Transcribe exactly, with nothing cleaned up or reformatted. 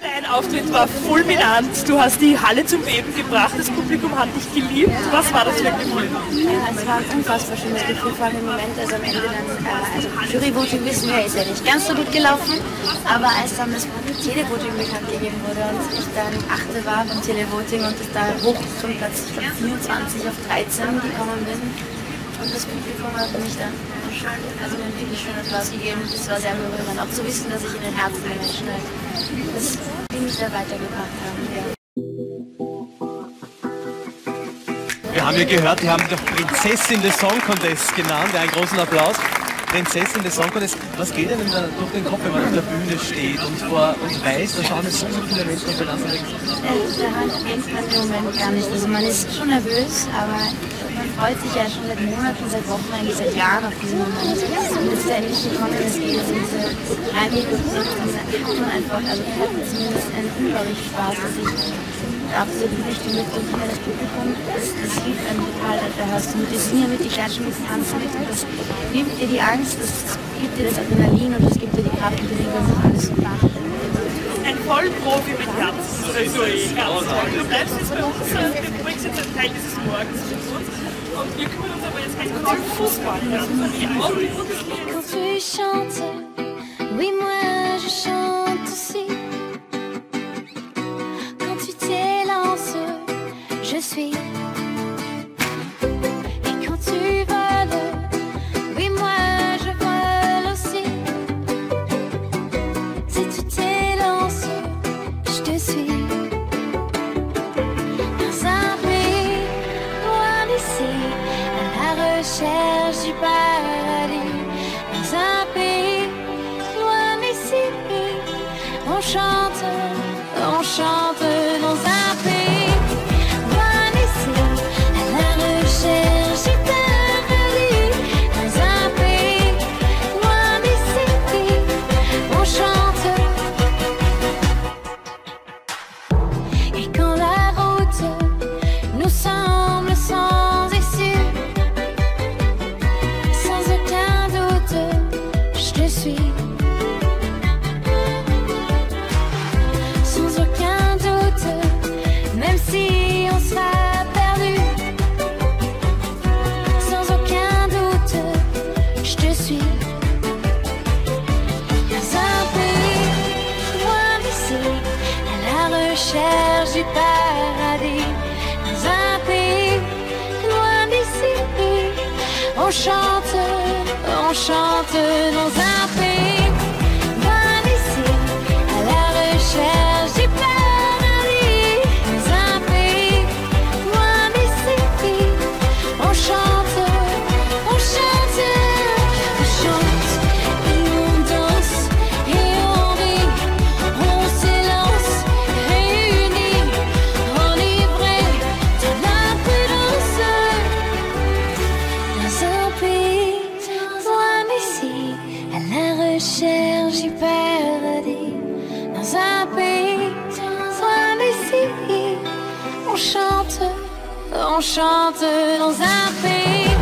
Dein Auftritt war fulminant. Du hast die Halle zum Beben gebracht. Das Publikum hat dich geliebt. Was war das für ein Gefühl? Ja, es war ein unfassbar schönes Gefühl, vor allem im Moment. Also am Ende dann, äh, also Juryvoting wissen wir, ist ja nicht ganz so gut gelaufen. Aber als dann das Televoting bekannt gegeben wurde und ich dann Achte war beim Televoting und ich da hoch zum Platz vierundzwanzig auf dreizehn gekommen bin. Und das Publikum hat mich dann schön, also mir wirklich schönen Applaus gegeben. Das war sehr berührend, auch zu wissen, dass ich in den Herzen der Menschen halt, das die mich da weitergebracht haben. Ja. Wir haben ja gehört, die haben doch Prinzessin des Song Contest genannt. Einen großen Applaus. Prinzessin des Song Contests. Was geht denn da durch den Kopf, wenn man auf der Bühne steht und, vor, und weiß, da schauen jetzt so viele Menschen auf den anderen Weg? Daran denkt man im Moment gar nicht. Also man ist schon nervös, aber man freut sich ja schon seit Monaten, seit Wochen, eigentlich seit Jahren auf diesen Moment. Und es ist ja endlich gekommen, dass wir diese drei Minuten sind. Man einfach, also wir hatten zumindest einen unglaublichen Spaß, dass ich absolut nicht die Mitglieder des Publikums, das hilft einem total, da hast du mit dem Singen, mit den Klatschen, mit dem Tanzen mit, und das nimmt dir die Angst, das gibt dir das Adrenalin und das gibt dir die Kraft, die Bewegung und alles zu machen. Ein Vollprofi mit Herz, das ist Zoë, ganz toll. Du bleibst jetzt bei uns, du bringst jetzt einen Teil dieses Morgens mit uns. Und wir kümmern uns aber jetzt gleich um den Fußball. Quand tu chantes, oui moi je chante aussi. Quand tu t'élances, je suis. Et quand tu voles, oui moi je vole aussi. Si tu t'élances, je te suis. Cherche du paradis dans un pays loin d'ici. On chante, on chante dans un pays loin d'ici, à la recherche du paradis dans un pays loin d'ici. On chante. Et quand la route nous semble sans cherche du paradis dans un pays loin d'ici. On chante, on chante dans un pays loin d'ici, à la recherche du paradis dans un pays loin d'ici. On chante, on chante, on chante et on danse et on rit, on s'élance. Cherche du paradis dans un pays loin d'ici. On chante, on chante dans un pays.